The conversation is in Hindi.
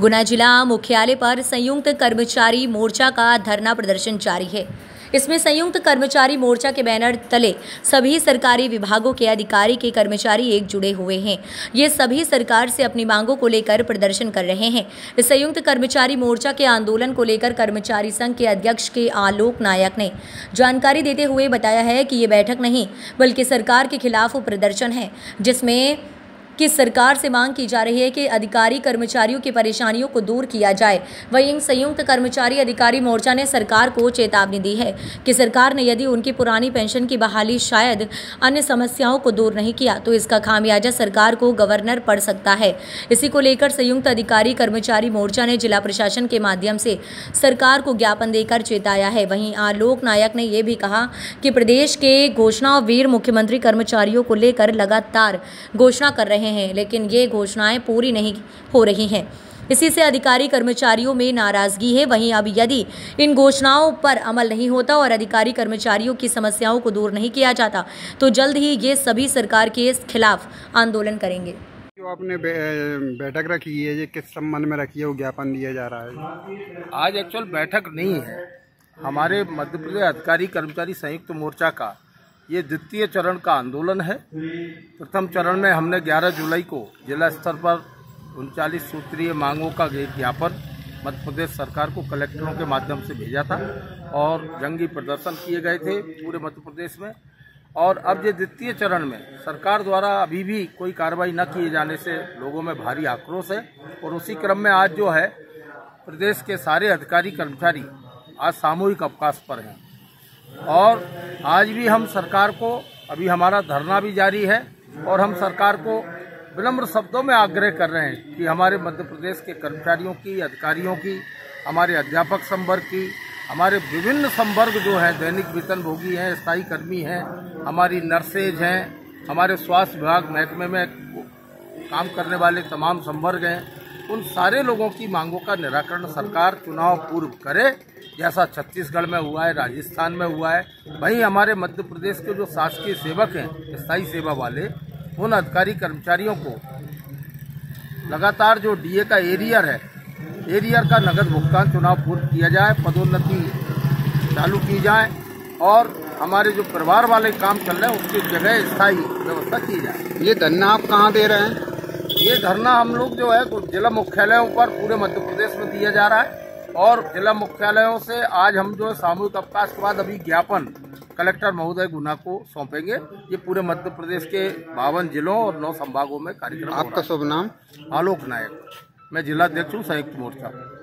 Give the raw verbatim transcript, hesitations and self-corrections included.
गुना जिला मुख्यालय पर संयुक्त कर्मचारी मोर्चा का धरना प्रदर्शन जारी है। इसमें संयुक्त कर्मचारी मोर्चा के बैनर तले सभी सरकारी विभागों के अधिकारी के कर्मचारी एक जुड़े हुए हैं। ये सभी सरकार से अपनी मांगों को लेकर प्रदर्शन कर रहे हैं। इस संयुक्त कर्मचारी मोर्चा के आंदोलन को लेकर कर्मचारी संघ के अध्यक्ष के आलोक नायक ने जानकारी देते हुए बताया है कि ये बैठक नहीं बल्कि सरकार के खिलाफ प्रदर्शन है, जिसमें कि सरकार से मांग की जा रही है कि अधिकारी कर्मचारियों की परेशानियों को दूर किया जाए। वहीं संयुक्त कर्मचारी अधिकारी मोर्चा ने सरकार को चेतावनी दी है कि सरकार ने यदि उनकी पुरानी पेंशन की बहाली शायद अन्य समस्याओं को दूर नहीं किया तो इसका खामियाजा सरकार को गवर्नर पड़ सकता है। इसी को लेकर संयुक्त अधिकारी कर्मचारी मोर्चा ने जिला प्रशासन के माध्यम से सरकार को ज्ञापन देकर चेताया है। वहीं आलोक नायक ने यह भी कहा कि प्रदेश के घोषणावीर मुख्यमंत्री कर्मचारियों को लेकर लगातार घोषणा कर रहे हैं हैं लेकिन ये घोषणाएं पूरी नहीं हो रही हैं। इसी से अधिकारी कर्मचारियों में नाराजगी है। वहीं अब यदि इन घोषणाओं पर अमल नहीं होता और अधिकारी कर्मचारियों की समस्याओं को दूर नहीं किया जाता तो जल्द ही ये सभी सरकार के खिलाफ आंदोलन करेंगे। जो आपने बे, बैठक रखी है ये किस संबंध में रखी है, वो ज्ञापन दिया जा रहा है? आज एक्चुअल बैठक नहीं है। हमारे मध्य प्रदेश अधिकारी कर्मचारी संयुक्त मोर्चा का ये द्वितीय चरण का आंदोलन है। प्रथम चरण में हमने ग्यारह जुलाई को जिला स्तर पर उनचालीस सूत्रीय मांगों का एक ज्ञापन मध्य प्रदेश सरकार को कलेक्टरों के माध्यम से भेजा था और जंगी प्रदर्शन किए गए थे पूरे मध्य प्रदेश में। और अब ये द्वितीय चरण में सरकार द्वारा अभी भी कोई कार्रवाई न किए जाने से लोगों में भारी आक्रोश है। और उसी क्रम में आज जो है प्रदेश के सारे अधिकारी कर्मचारी आज सामूहिक अवकाश पर हैं। और आज भी हम सरकार को, अभी हमारा धरना भी जारी है और हम सरकार को विनम्र शब्दों में आग्रह कर रहे हैं कि हमारे मध्य प्रदेश के कर्मचारियों की, अधिकारियों की, हमारे अध्यापक संवर्ग की, हमारे विभिन्न संवर्ग जो हैं, दैनिक वेतनभोगी हैं, स्थायी कर्मी हैं, हमारी नर्सेज हैं, हमारे स्वास्थ्य विभाग महकमे में काम करने वाले तमाम संवर्ग हैं, उन सारे लोगों की मांगों का निराकरण सरकार चुनाव पूर्व करे, जैसा छत्तीसगढ़ में हुआ है, राजस्थान में हुआ है। वहीं हमारे मध्य प्रदेश के जो शासकीय सेवक हैं, स्थायी सेवा वाले, उन अधिकारी कर्मचारियों को लगातार जो डीए का एरियर है, एरियर का नगद भुगतान चुनाव पूर्व किया जाए, पदोन्नति चालू की जाए और हमारे जो परिवार वाले काम चल रहे हैं उसकी जगह स्थायी व्यवस्था की जाए। ये धरना आप कहाँ दे रहे हैं? ये धरना हम लोग जो है जिला मुख्यालयों पर पूरे मध्य प्रदेश में दिया जा रहा है। और जिला मुख्यालयों से आज हम जो है सामूहिक अवकाश के बाद अभी ज्ञापन कलेक्टर महोदय गुना को सौंपेंगे। ये पूरे मध्य प्रदेश के बावन जिलों और नौ संभागों में कार्यक्रम। आपका शुभ नाम? आलोक नायक। मैं जिला अध्यक्ष हूँ संयुक्त मोर्चा।